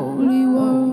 holy war.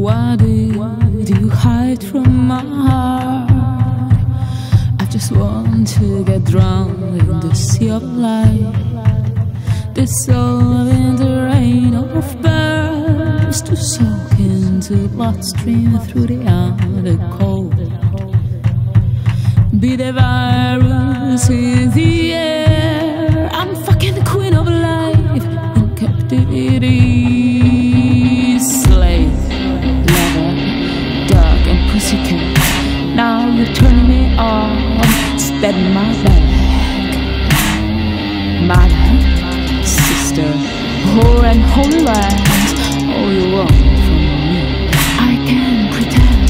Why did you hide from my heart? I just want to get drowned in the sea of light, dissolve in the rain of birds, to soak into bloodstream through the outer cold. Be the virus in the air. I'm fucking the queen of life in captivity. Slave, leather, dog and pussycat. Now you turn me on, stab my back. Mother, sister, whore and holy land. All you want from me, I can pretend.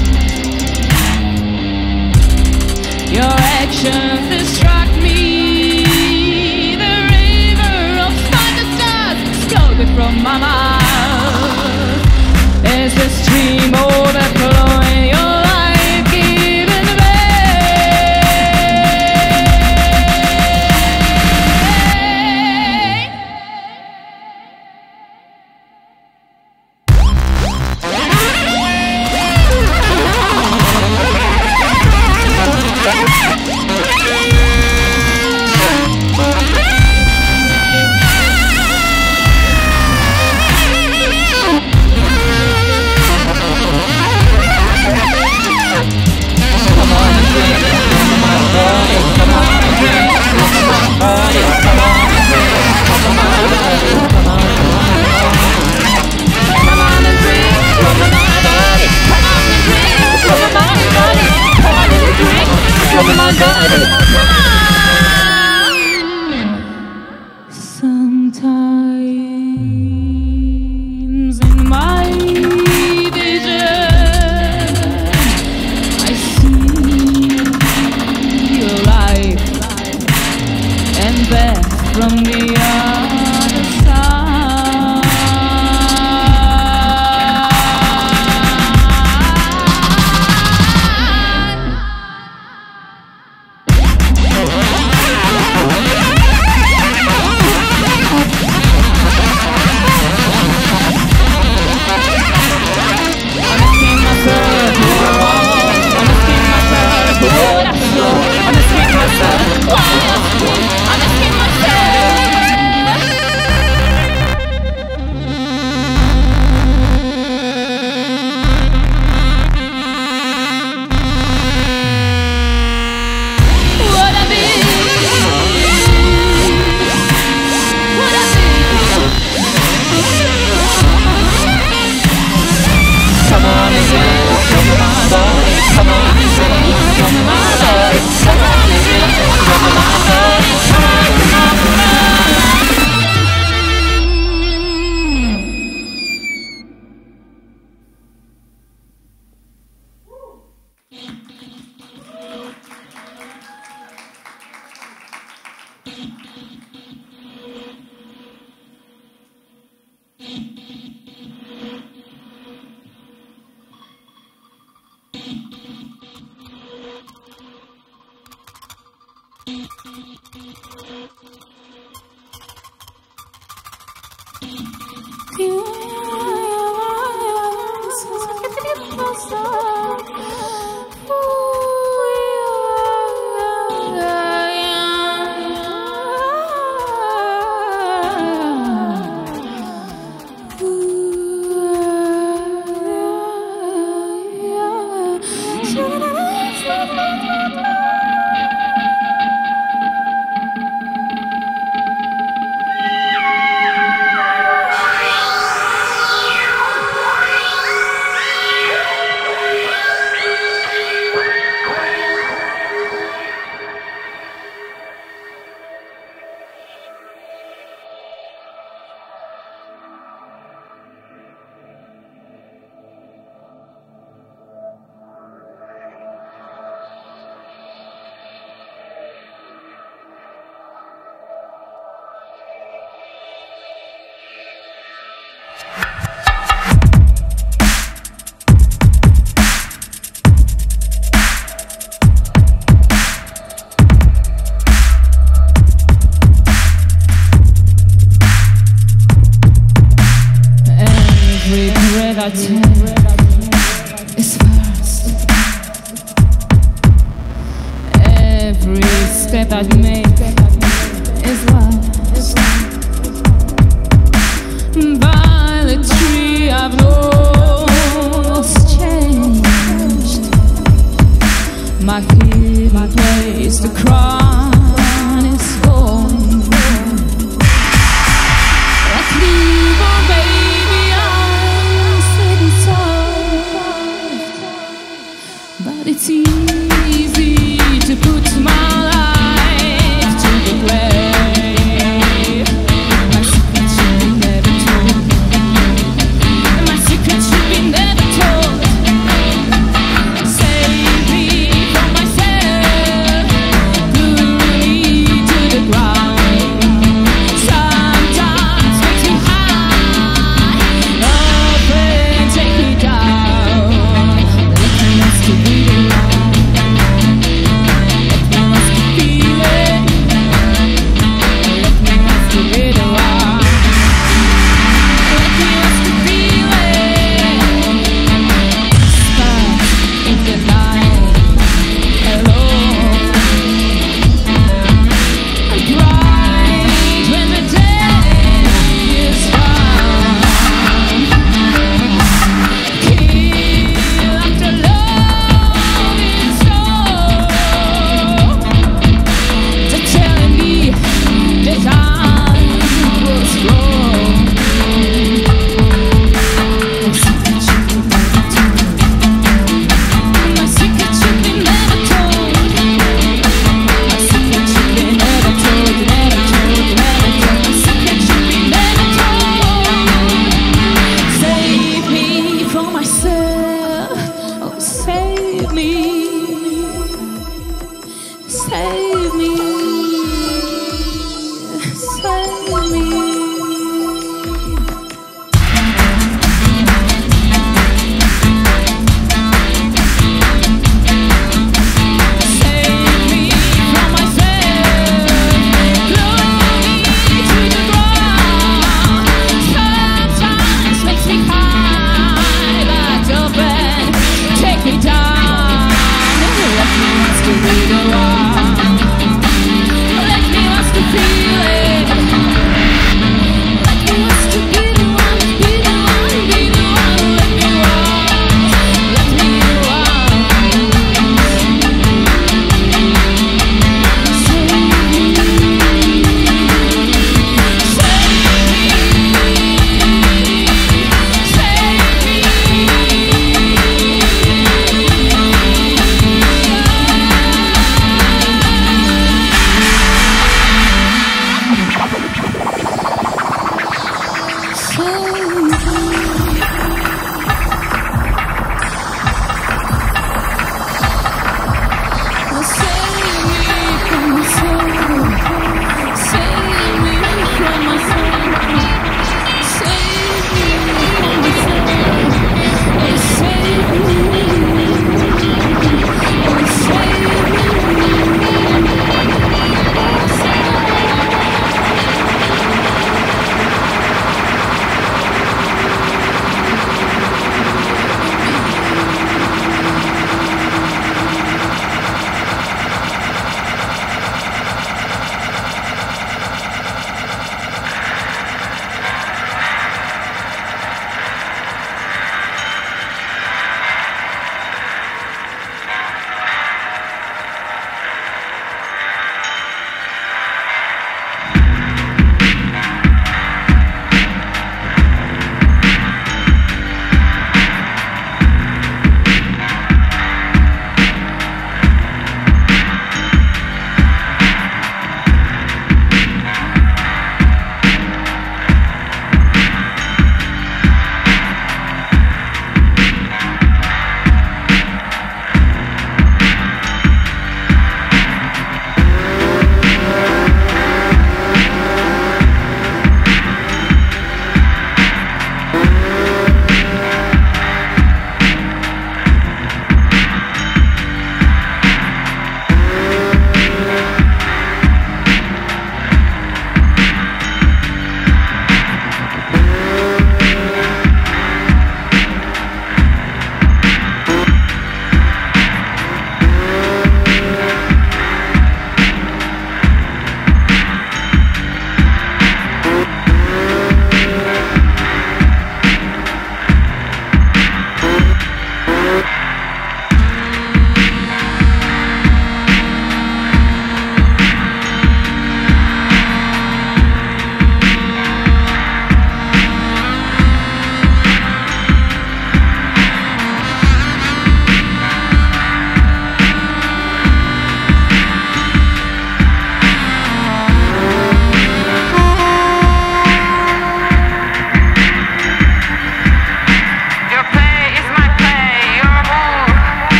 Your actions distract me. The river of thunderstars exploded from my mouth. There's a stream overflowing. Your life given away. Sometimes in my vision I see your life, and there from the other side. Regret I take thought you made. It's love. By the tree I've lost, changed my key, my place to cry. It's gone. Let's leave our baby unsaid and soft, but it's easy to put my life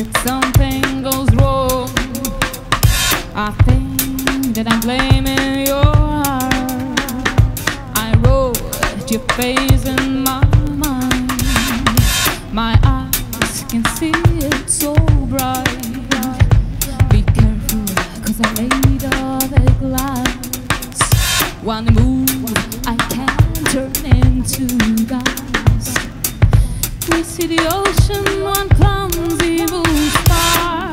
if something goes wrong, I think that I'm blaming your heart. I wrote your face in my mind. My eyes can see it so bright. Be careful, cause I laid all the glass. One move I can turn into dust. We see the ocean on clumsy blue star.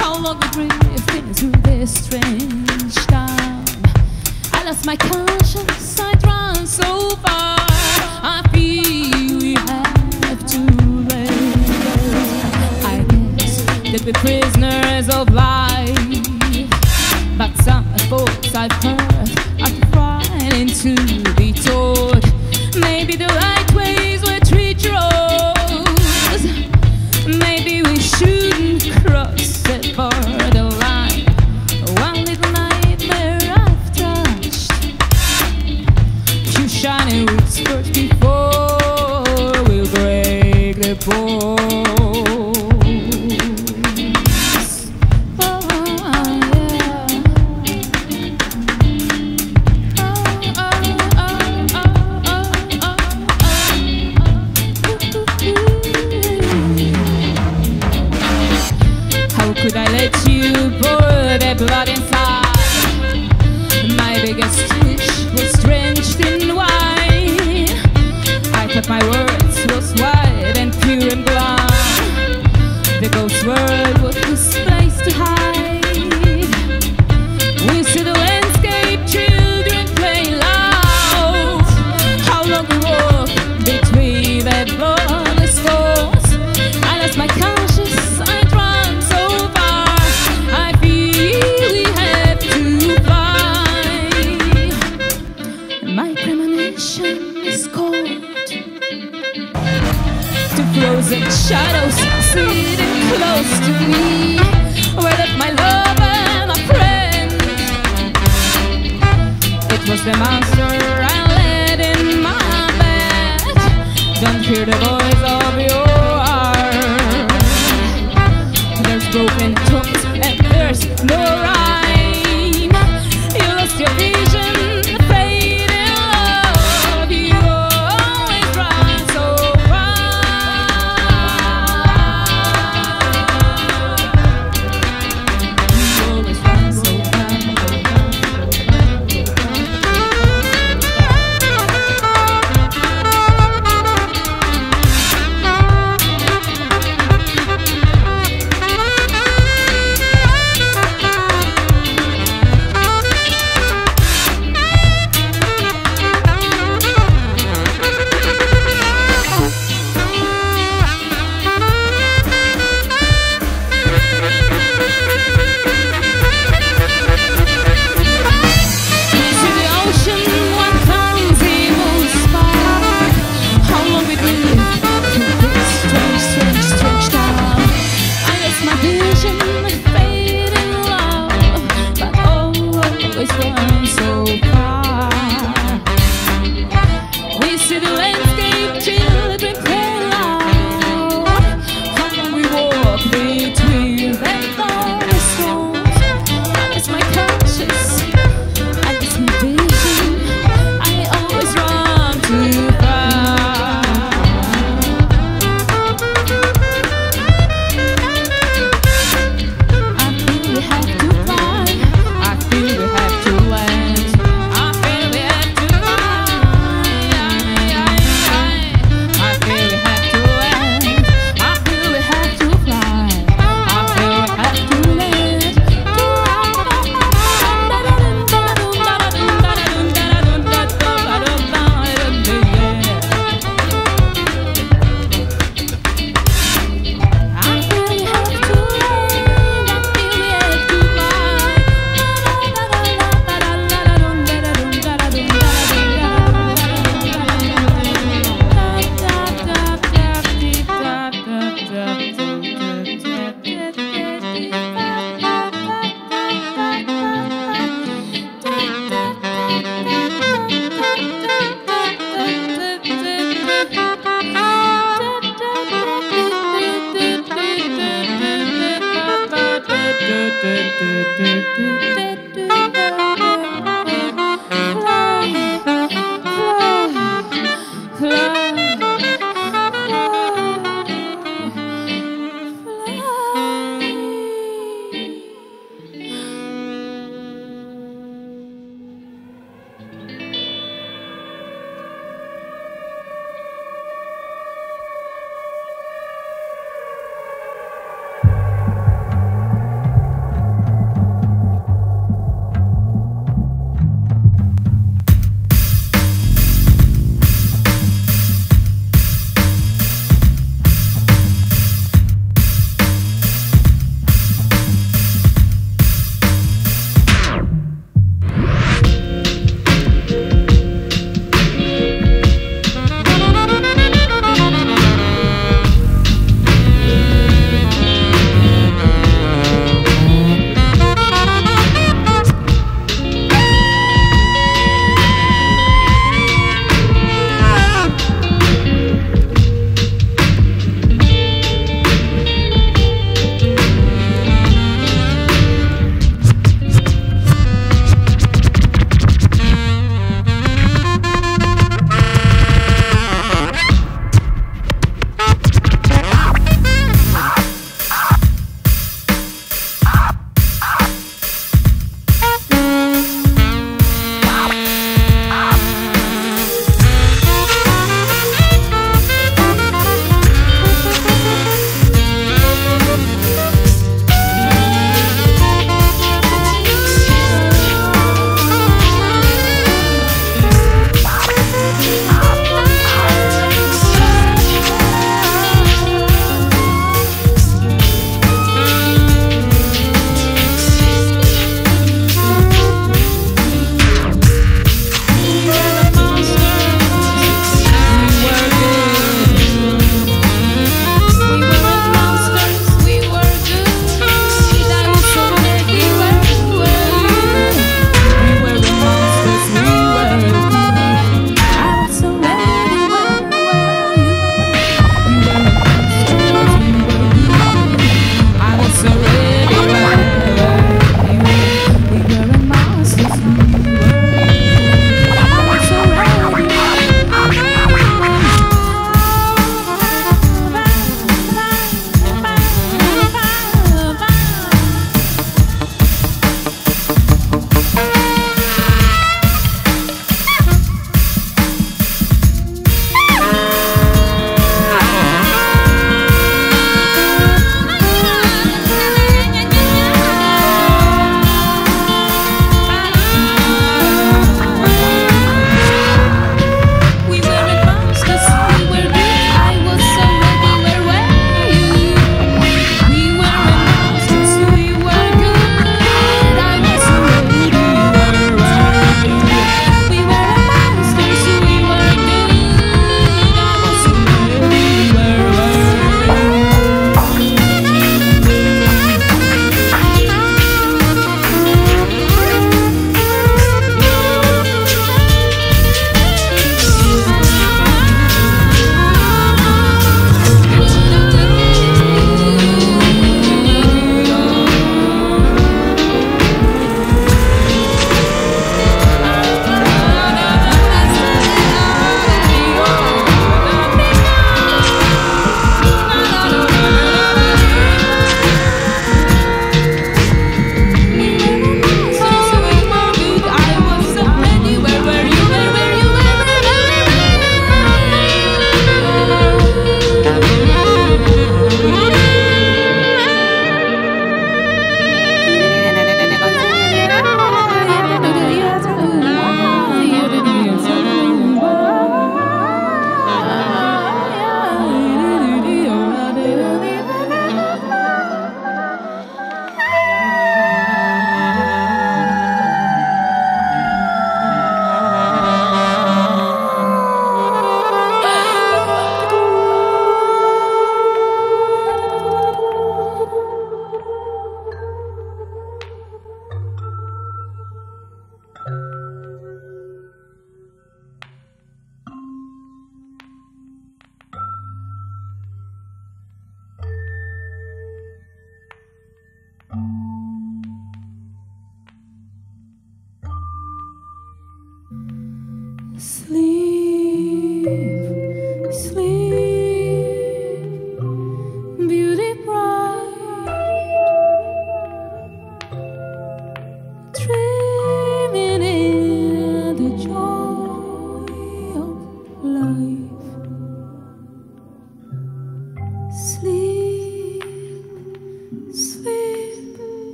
How long we drifting through this strange time. I lost my conscience, I ran so far. I feel we have to live. I guess that we're prisoners of life. But some thoughts I've heard are trying to be told. Maybe the right ways were treacherous. Maybe we shouldn't cross the border line. One little nightmare I've touched. Two shiny roots first before we'll break the bones. Could I let you pour the blood inside? My biggest wish was drenched in wine. I thought my words was wide and pure and blind. The ghost world was this place to hide. We see the landscape, children play loud. How long we walk between the bloodless souls. I lost my conscience. Frozen shadows sitting close to me. Where left my love and my friend? It was the monster I led in my bed. Don't hear the voice of your heart. There's broken tones and there's no rhyme. You lost your vision.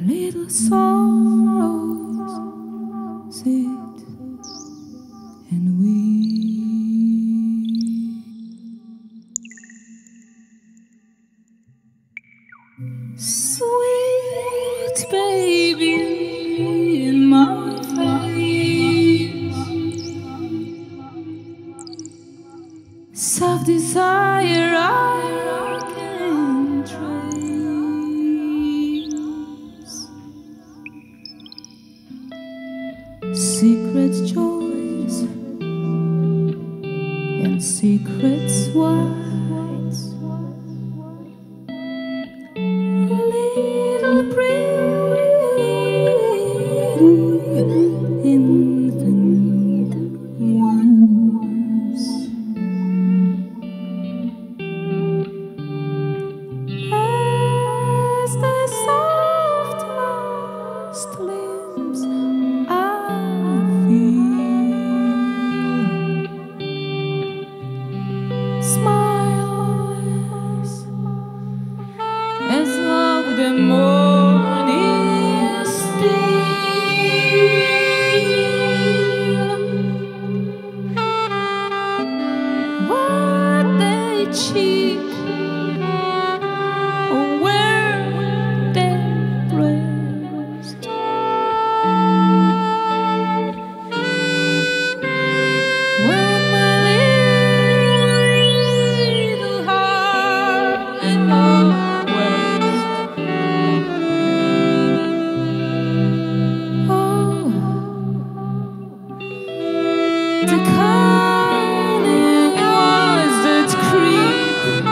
Little sorrows sit and weep. Sweet baby in my face, soft desire I can trace. Secret joys and secret swites, little pretty infant ones. As the soft last limbs smiles as of the morning still. What they cheek or where they rest, the kind of ones that creep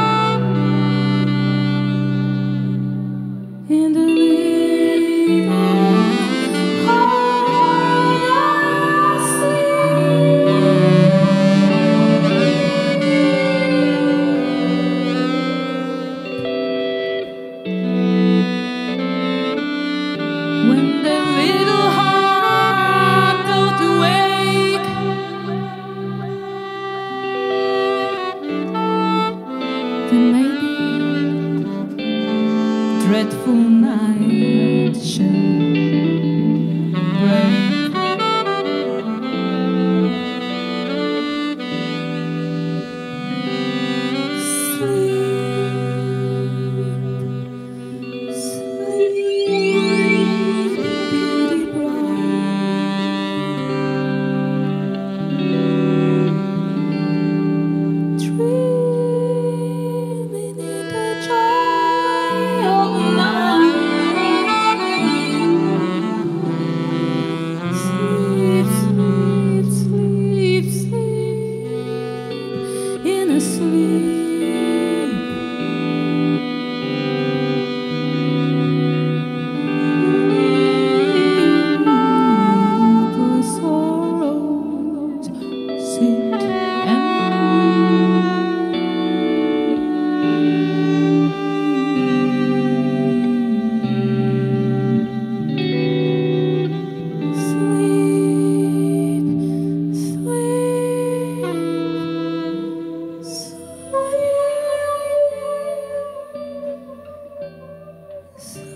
in the living all I see. When the little heart don't wait, dreadful night shall break. Sleep, sleep, beauty bright, dreaming in the joy of night. So